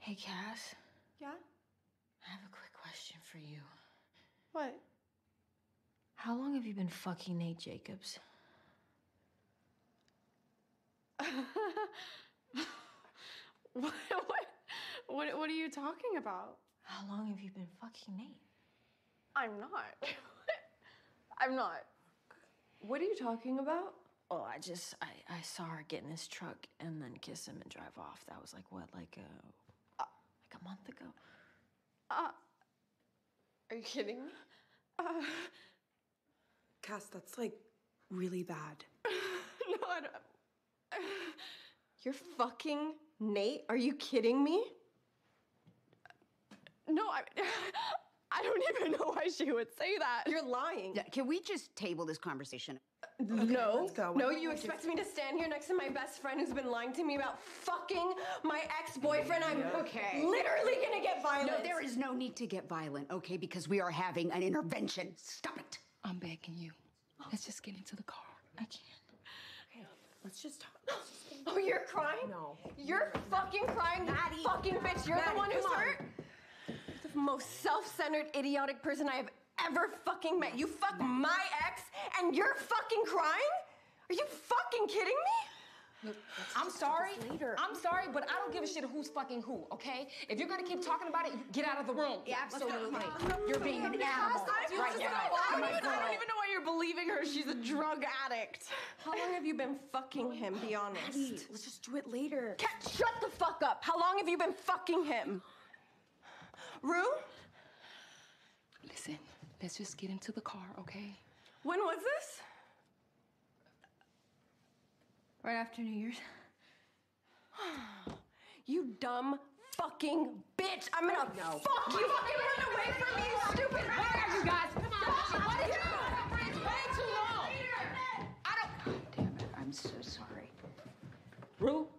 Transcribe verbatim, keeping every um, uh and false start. Hey, Cass. Yeah? I have a quick question for you. What? How long have you been fucking Nate Jacobs? What, what, what, what are you talking about? How long have you been fucking Nate? I'm not. I'm not. What are you talking about? Oh, I just, I, I saw her get in his truck and then kiss him and drive off. That was like, what, like a, uh, like a month ago? Uh, are you kidding me? Uh, Cass, that's like really bad. No, I don't. You're fucking Nate? Are you kidding me? No, I I don't even know why she would say that. You're lying. Can we just table this conversation? Okay, no. Let's go. No, you expect me to stand here next to my best friend who's been lying to me about fucking my ex-boyfriend? I'm okay. Literally gonna get violent. No, there is no need to get violent, okay? Because we are having an intervention. Stop it. I'm begging you. Let's just get into the car. I can't. Okay. Let's just talk. Oh, you're crying? No. You're no. fucking crying, Maddy. Fucking bitch. You're Maddy, the one who's hurt. You're the most self-centered, idiotic person I have ever fucking met. You fuck my ex, and you're fucking crying? Are you fucking kidding me? Look, I'm sorry. Later. I'm sorry, but I don't give a shit who's fucking who, okay? If you're gonna keep talking about it, you get out of the room. Yeah, absolutely. Right. You're being an animal. Right now. I don't even know why you're believing her. She's a drug addict. How long have you been fucking him? Be honest. Maddy, let's just do it later. Cat, shut the fuck up. How long have you been fucking him? Rue? Listen, let's just get into the car, okay? When was this? Right after New Year's. You dumb fucking bitch! I'm gonna no. fuck you! Fucking run away from me, you stupid bitch! You guys, come on! Fuck. What did you do? It's way too long. I don't. God damn it! I'm so sorry. Rue,